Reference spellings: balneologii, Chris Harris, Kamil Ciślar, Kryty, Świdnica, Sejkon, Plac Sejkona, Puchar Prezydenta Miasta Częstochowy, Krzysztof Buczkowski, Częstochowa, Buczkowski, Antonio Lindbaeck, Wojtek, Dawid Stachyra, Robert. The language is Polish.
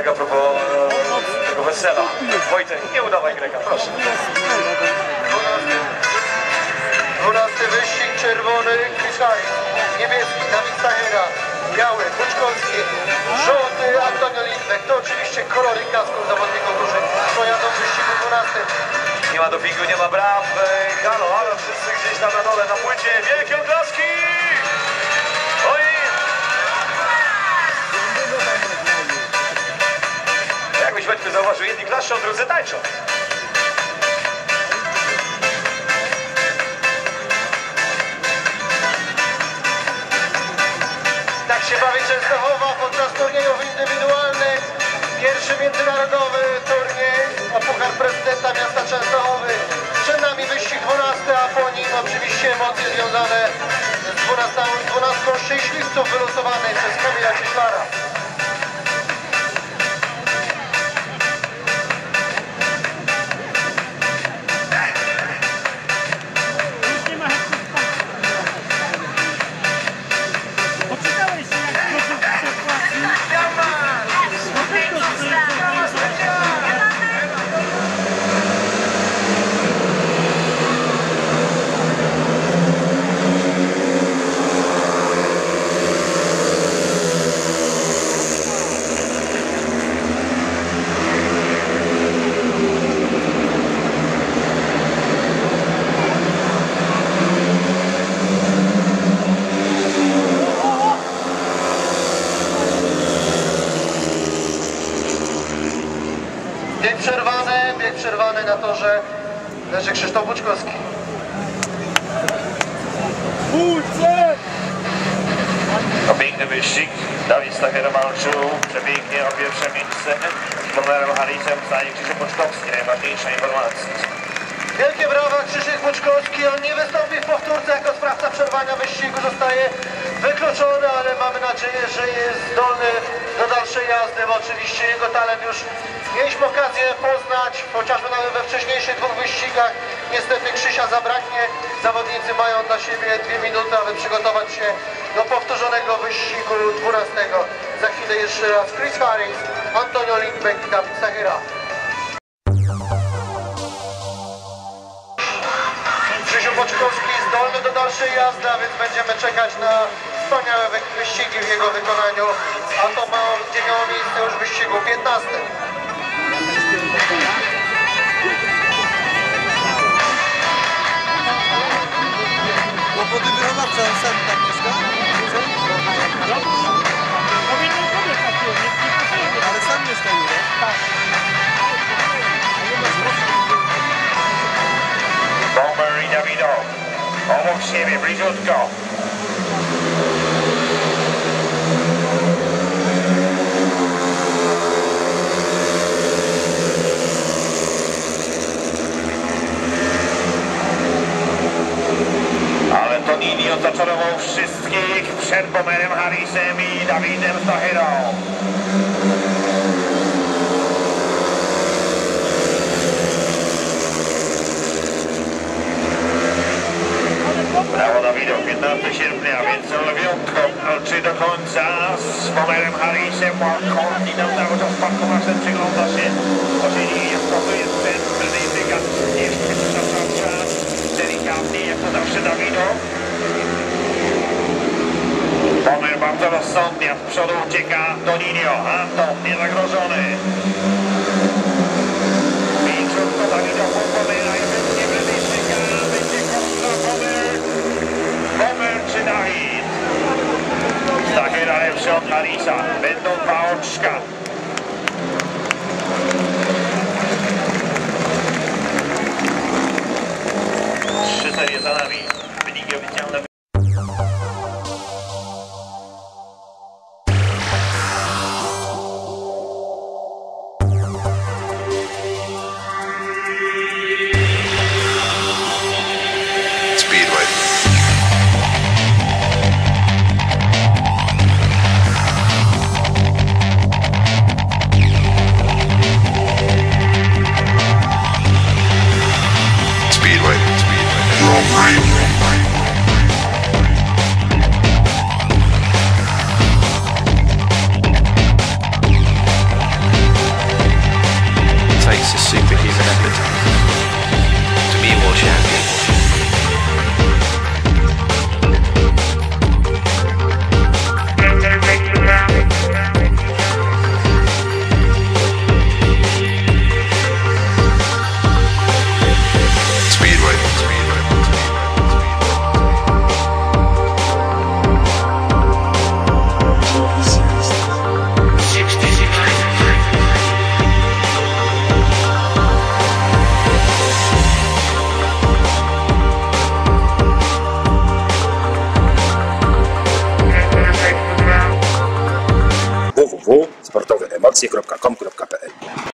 Wojtek a propos tego wesela. Wojtek, nie udawaj Greka, proszę. 12 wyścig, czerwony Chris Harris, niebieski Dawid Stachyra, biały Buczkowski, żółty Antonio Lindbaeck. To oczywiście kolory kasków zawodników dużych, co jadą w wyścigu 12. Nie ma dopingu, nie ma braw. Halo, halo, wszyscy gdzieś tam na dole na płycie. Wielkie oklaski! Jakbyś Wojtku zauważył, jedni klaszczą, drudzy tańczą. Tak się bawi Częstochowa podczas turniejów indywidualnych. Pierwszy międzynarodowy turniej o Puchar Prezydenta Miasta Częstochowy. Przed nami wyścig 12, a po nim oczywiście emocje związane z 12 szczęśliwców wylosowanych przez Kamila Ciślara. Przerwany na torze leży Krzysztof Buczkowski. To piękny wyścig. Dawid Stachyra walczył przepięknie o pierwsze miejsce z Krzysztofem Harrisem, zdaniem Krzysztof Buczkowski. Najważniejsza informacja. Wielkie brawa Krzysztof Buczkowski. On nie wystąpi w powtórce jako sprawca przerwania wyścigu. Zostaje wykluczony, ale mamy nadzieję, że jest zdolny do dalszej jazdy, bo oczywiście jego talent już mieliśmy okazję poznać, chociażby nawet we wcześniejszych dwóch wyścigach. Niestety Krzysia zabraknie. Zawodnicy mają dla siebie 2 minuty, aby przygotować się do powtórzonego wyścigu 12. Za chwilę jeszcze raz Chris Harris, Antonio Lindbaeck i Dawid Stachyra. Krzysiu Buczkowski zdolny do dalszej jazdy, a więc będziemy czekać na wspaniałe wyścigi w jego wykonaniu. A to miało miejsce już w wyścigu 15. Ale sam mieszka nie? Tak. Bomber i Dawidow. Obok siebie, bliziutko. Antonini odzaczarował wszystkich przed Bomerem Harrisem i Dawidem Stachyrą. Brawo Dawidu, 15 sierpnia, więc lwiątko walczy do końca z Bomerem Harrisem. Korni tam cały czas parkowaczem przygląda się. To się nie wskazuje sprzęt, Brytyjczyka jeszcze czas delikatnie, jak to zawsze Dawidu. Bomer bardzo rozsądnie, z przodu ucieka Antoninio, Anton niezagrożony. Pięciutko Dawidu pod Bomera i będzie Brytyjczyka, będzie kontra Bomer. Bomer czy Dawid? Stachyra lepszy od Harrisa, będą dwa oczka. Serie za nami. Wyniki oficjalne. Speedway. emocje.com.pl